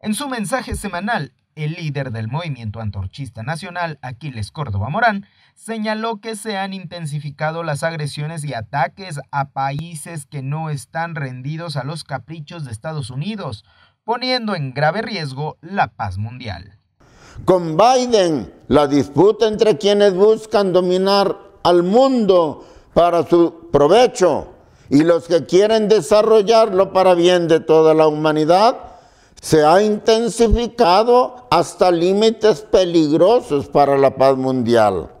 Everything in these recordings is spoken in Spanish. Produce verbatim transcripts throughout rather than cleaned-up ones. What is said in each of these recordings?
En su mensaje semanal, el líder del movimiento antorchista nacional, Aquiles Córdoba Morán, señaló que se han intensificado las agresiones y ataques a países que no están rendidos a los caprichos de Estados Unidos, poniendo en grave riesgo la paz mundial. Con Biden, la disputa entre quienes buscan dominar al mundo para su provecho y los que quieren desarrollarlo para bien de toda la humanidad, se ha intensificado hasta límites peligrosos para la paz mundial.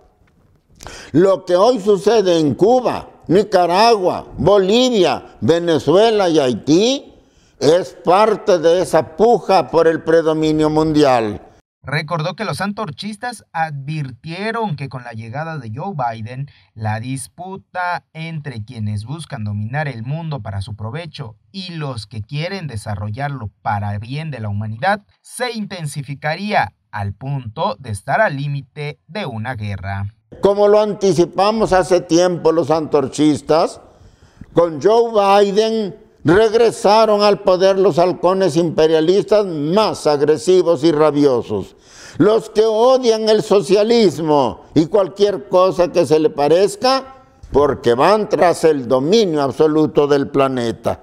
Lo que hoy sucede en Cuba, Nicaragua, Bolivia, Venezuela y Haití es parte de esa puja por el predominio mundial. Recordó que los antorchistas advirtieron que con la llegada de Joe Biden, la disputa entre quienes buscan dominar el mundo para su provecho y los que quieren desarrollarlo para el bien de la humanidad se intensificaría al punto de estar al límite de una guerra. Como lo anticipamos hace tiempo los antorchistas, con Joe Biden regresaron al poder los halcones imperialistas más agresivos y rabiosos, los que odian el socialismo y cualquier cosa que se le parezca, porque van tras el dominio absoluto del planeta.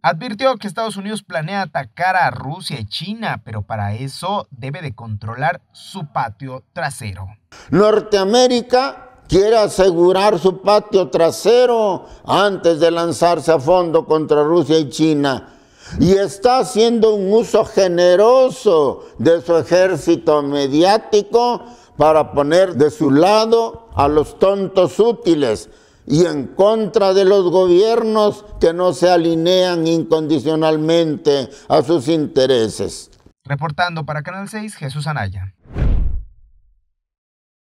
Advirtió que Estados Unidos planea atacar a Rusia y China, pero para eso debe de controlar su patio trasero. Norteamérica quiere asegurar su patio trasero antes de lanzarse a fondo contra Rusia y China, y está haciendo un uso generoso de su ejército mediático para poner de su lado a los tontos útiles y en contra de los gobiernos que no se alinean incondicionalmente a sus intereses. Reportando para Canal seis, Jesús Anaya.